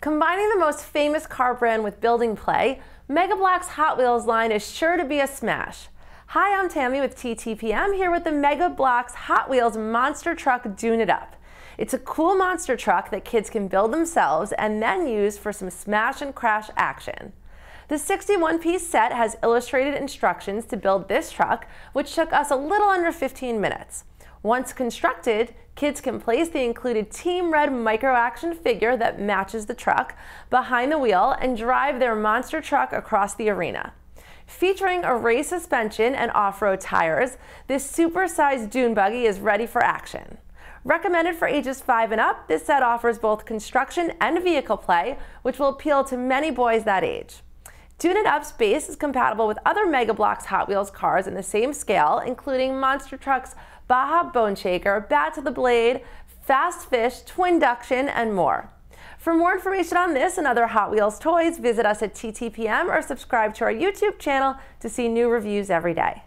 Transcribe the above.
Combining the most famous car brand with building play, Mega Bloks Hot Wheels line is sure to be a smash. Hi, I'm Tammy with TTPM here with the Mega Bloks Hot Wheels monster truck Dune It Up. It's a cool monster truck that kids can build themselves and then use for some smash and crash action. The 61-piece set has illustrated instructions to build this truck, which took us a little under 15 minutes. Once constructed, kids can place the included Team Red micro-action figure that matches the truck behind the wheel and drive their monster truck across the arena. Featuring a race suspension and off-road tires, this super-sized dune buggy is ready for action. Recommended for ages 5 and up, this set offers both construction and vehicle play, which will appeal to many boys that age. Dune It Up's base is compatible with other Mega Bloks Hot Wheels cars in the same scale, including monster trucks Baja Bone Shaker, Bat to the Blade, Fast Fish, Twin Duction, and more. For more information on this and other Hot Wheels toys, visit us at TTPM or subscribe to our YouTube channel to see new reviews every day.